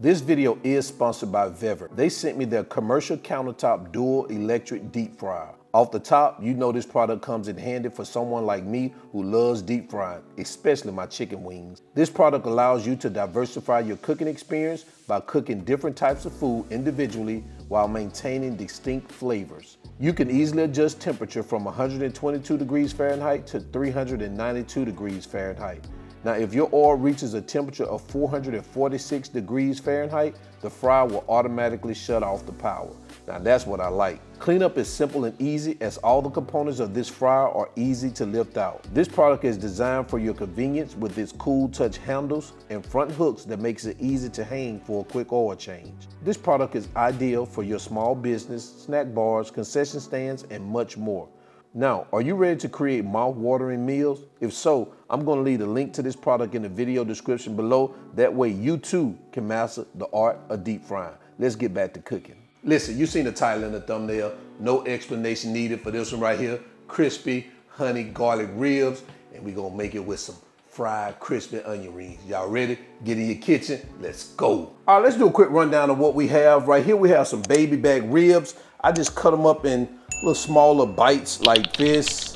This video is sponsored by VEVOR. They sent me their commercial countertop dual electric deep fryer. Off the top, you know this product comes in handy for someone like me who loves deep frying, especially my chicken wings. This product allows you to diversify your cooking experience by cooking different types of food individually while maintaining distinct flavors. You can easily adjust temperature from 122 degrees Fahrenheit to 392 degrees Fahrenheit. Now, if your oil reaches a temperature of 446 degrees Fahrenheit, the fryer will automatically shut off the power. Now, that's what I like. Cleanup is simple and easy as all the components of this fryer are easy to lift out. This product is designed for your convenience with its cool touch handles and front hooks that makes it easy to hang for a quick oil change. This product is ideal for your small business, snack bars, concession stands, and much more. Now, are you ready to create mouth-watering meals? If so, I'm going to leave a link to this product in the video description below. That way you too can master the art of deep frying. Let's get back to cooking. Listen, you've seen the title and the thumbnail. No explanation needed for this one right here. Crispy honey garlic ribs, and we're going to make it with some fried crispy onion rings. Y'all ready? Get in your kitchen. Let's go. All right, let's do a quick rundown of what we have. Right here we have some baby back ribs. I just cut them up in little smaller bites like this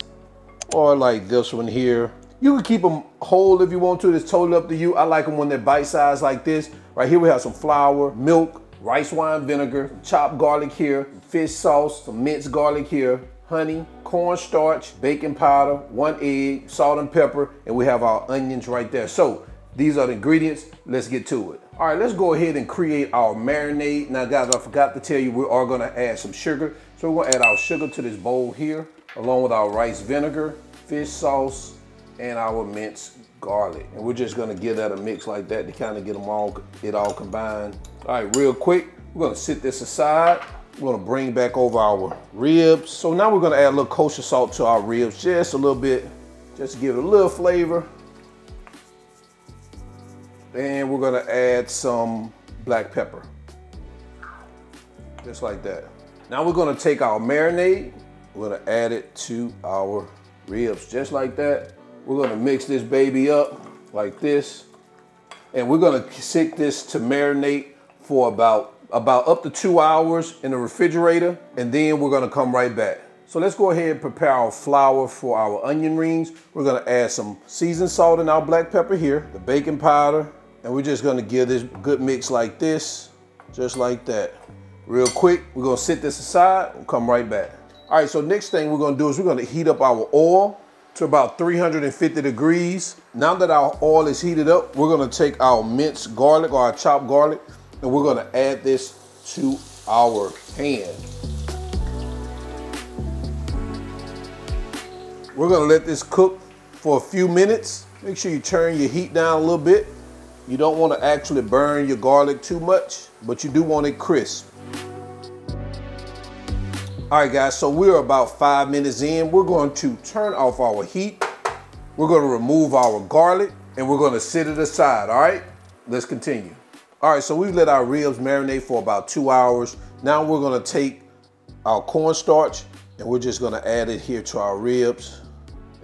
or like this one here. You can keep them whole if you want to. It's totally up to you. I like them when they're bite-sized like this. Right here we have some flour, milk, rice wine vinegar, chopped garlic here, fish sauce, some minced garlic here, honey, cornstarch, baking powder, 1 egg, salt and pepper, and we have our onions right there. So these are the ingredients. Let's get to it. All right, let's go ahead and create our marinade. Now guys, I forgot to tell you, we are gonna add some sugar. So we're gonna add our sugar to this bowl here, along with our rice vinegar, fish sauce, and our minced garlic. And we're just gonna give that a mix like that to kind of get them all combined. All right, real quick, we're gonna sit this aside. We're gonna bring back over our ribs. So now we're gonna add a little kosher salt to our ribs, just a little bit, just to give it a little flavor. And we're gonna add some black pepper, just like that. Now we're gonna take our marinade, we're gonna add it to our ribs, just like that. We're gonna mix this baby up like this, and we're gonna sit this to marinate for about up to 2 hours in the refrigerator, and then we're gonna come right back. So let's go ahead and prepare our flour for our onion rings. We're gonna add some seasoned salt and our black pepper here, the baking powder, and we're just gonna give this good mix like this, just like that. Real quick, we're gonna sit this aside and come right back. All right, so next thing we're gonna do is we're gonna heat up our oil to about 350 degrees. Now that our oil is heated up, we're gonna take our minced garlic or our chopped garlic, and we're gonna add this to our pan. We're gonna let this cook for a few minutes. Make sure you turn your heat down a little bit. You don't wanna actually burn your garlic too much, but you do want it crisp. All right guys, so we're about 5 minutes in. We're going to turn off our heat. We're gonna remove our garlic and we're gonna set it aside, all right? Let's continue. All right, so we've let our ribs marinate for about 2 hours. Now we're gonna take our cornstarch and we're just gonna add it here to our ribs.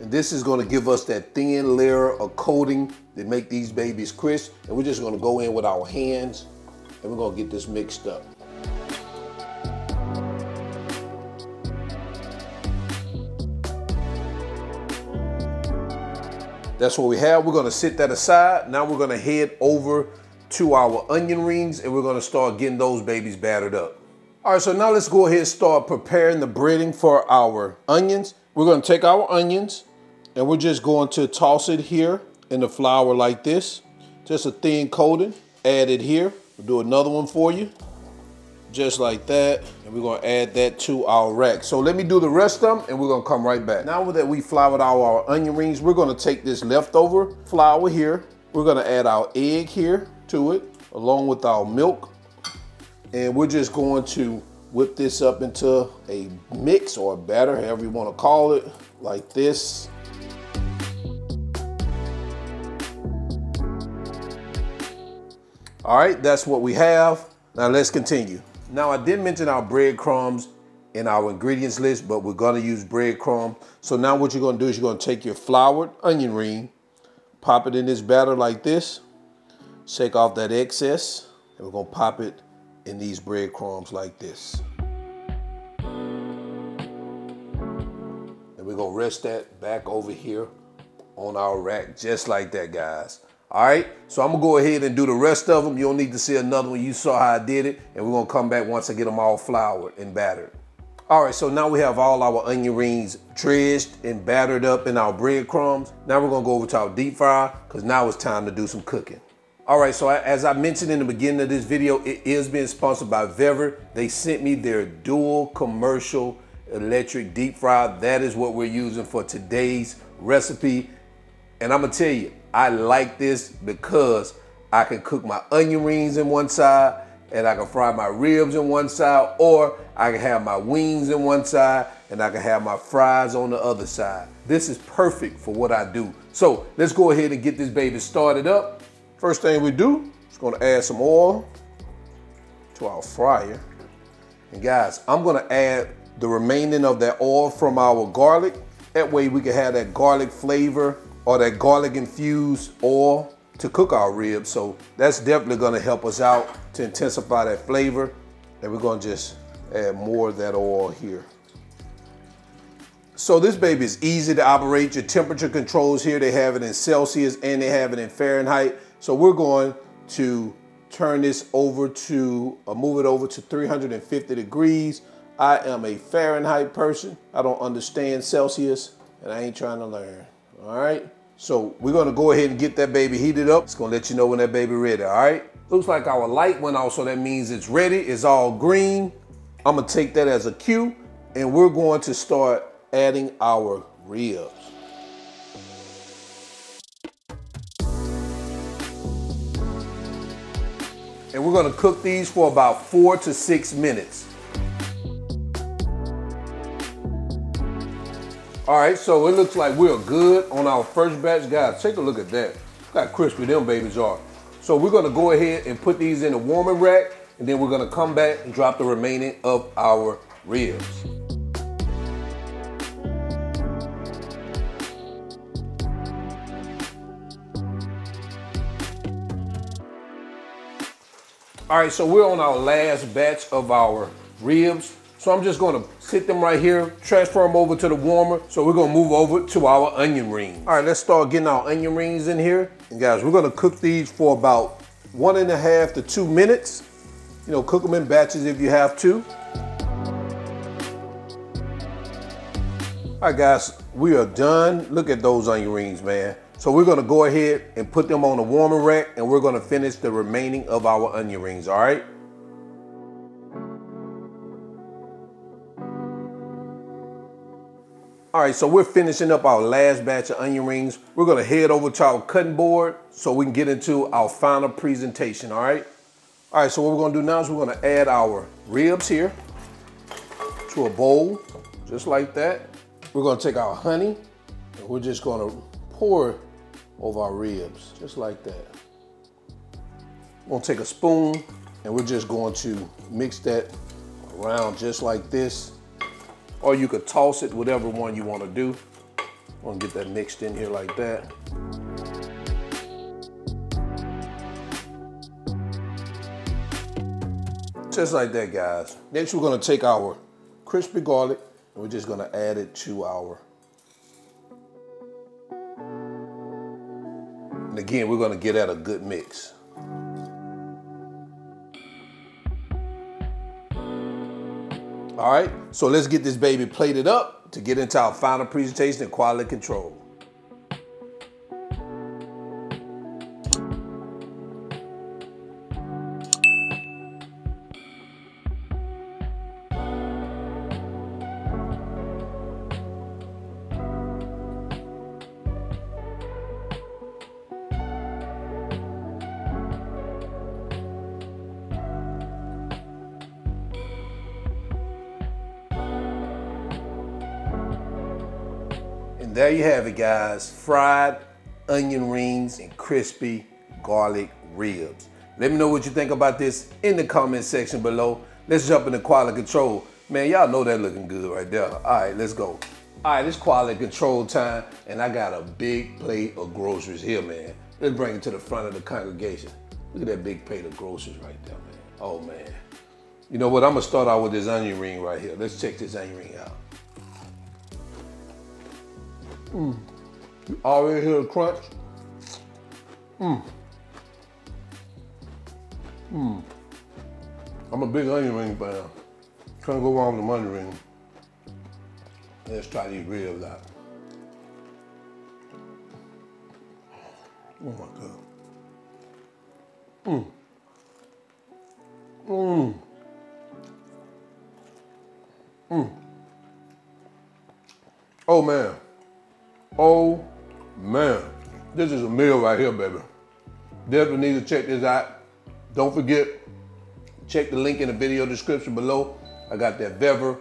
And this is gonna give us that thin layer of coating that make these babies crisp. And we're just gonna go in with our hands and we're gonna get this mixed up. That's what we have. We're gonna sit that aside. Now we're gonna head over to our onion rings and we're gonna start getting those babies battered up. All right, so now let's go ahead and start preparing the breading for our onions. We're gonna take our onions and we're just going to toss it here in the flour like this. Just a thin coating, add it here. We'll do another one for you, just like that. And we're gonna add that to our rack. So let me do the rest of them and we're gonna come right back. Now that we floured our onion rings, we're gonna take this leftover flour here. We're gonna add our egg here to it, along with our milk. And we're just going to whip this up into a mix or a batter, however you want to call it, like this. All right, that's what we have. Now let's continue. Now I did mention our breadcrumbs in our ingredients list, but we're gonna use breadcrumb. So now what you're gonna do is you're gonna take your floured onion ring, pop it in this batter like this, shake off that excess, and we're gonna pop it in these breadcrumbs like this. And we're gonna rest that back over here on our rack, just like that, guys. All right, so I'm gonna go ahead and do the rest of them. You don't need to see another one. You saw how I did it, and we're gonna come back once I get them all floured and battered. All right, so now we have all our onion rings dredged and battered up in our breadcrumbs. Now we're gonna go over to our deep fryer, because now it's time to do some cooking. All right, so as I mentioned in the beginning of this video, it is being sponsored by VEVOR. They sent me their dual commercial electric deep fryer. That is what we're using for today's recipe. And I'm gonna tell you, I like this because I can cook my onion rings in one side, and I can fry my ribs on one side, or I can have my wings on one side, and I can have my fries on the other side. This is perfect for what I do. So let's go ahead and get this baby started up. First thing we do is gonna add some oil to our fryer. And guys, I'm gonna add the remaining of that oil from our garlic. That way we can have that garlic flavor or that garlic infused oil to cook our ribs. So that's definitely gonna help us out to intensify that flavor. And we're gonna just add more of that oil here. So this baby is easy to operate. Your temperature controls here, they have it in Celsius and they have it in Fahrenheit. So we're going to turn this over to, move it over to 350 degrees. I am a Fahrenheit person. I don't understand Celsius and I ain't trying to learn, all right? So we're gonna go ahead and get that baby heated up. It's gonna let you know when that baby ready, all right? Looks like our light went off, so that means it's ready, it's all green. I'm gonna take that as a cue, and we're going to start adding our ribs. And we're gonna cook these for about 4 to 6 minutes. All right, so it looks like we're good on our first batch. Guys, take a look at that. Look how crispy them babies are. So we're gonna go ahead and put these in the warming rack, and then we're gonna come back and drop the remaining of our ribs. All right, so we're on our last batch of our ribs. So I'm just gonna sit them right here, transfer them over to the warmer. So we're gonna move over to our onion rings. All right, let's start getting our onion rings in here. And guys, we're gonna cook these for about 1.5 to 2 minutes. You know, cook them in batches if you have to. All right, guys, we are done. Look at those onion rings, man. So we're gonna go ahead and put them on the warmer rack, and we're gonna finish the remaining of our onion rings, all right? All right, so we're finishing up our last batch of onion rings. We're gonna head over to our cutting board so we can get into our final presentation, all right? All right, so what we're gonna do now is we're gonna add our ribs here to a bowl, just like that. We're gonna take our honey, and we're just gonna pour over our ribs, just like that. We're gonna take a spoon, and we're just going to mix that around just like this. Or you could toss it, whatever one you want to do. I'm gonna get that mixed in here like that. Just like that, guys. Next, we're gonna take our crispy garlic, and we're just gonna add it to our. And again, we're gonna get at a good mix. All right, so let's get this baby plated up to get into our final presentation and quality control. There you have it, guys. Fried onion rings and crispy garlic ribs. Let me know what you think about this in the comment section below. Let's jump into quality control. Man, y'all know that looking good right there. All right, let's go. All right, it's quality control time, and I got a big plate of groceries here, man. Let's bring it to the front of the congregation. Look at that big plate of groceries right there, man. Oh, man. You know what? I'm going to start out with this onion ring right here. Let's check this onion ring out. You already hear the crunch? I'm a big onion ring fan. Can't go wrong with the onion ring. Let's try these ribs out. Oh my God. Oh man. Oh man. This is a meal right here, baby. Definitely need to check this out. Don't forget, check the link in the video description below. I got that VEVOR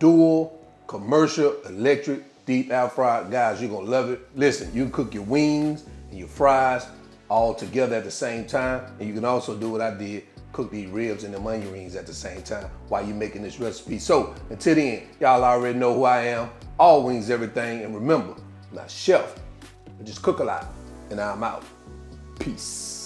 dual commercial electric deep air fryer. Guys, you're gonna love it. Listen, you can cook your wings and your fries all together at the same time. And you can also do what I did, cook these ribs and them onion rings at the same time while you're making this recipe. So until then, y'all already know who I am. All Wings Everything. And remember, I'm not a chef, I just cook a lot. And I'm out. Peace.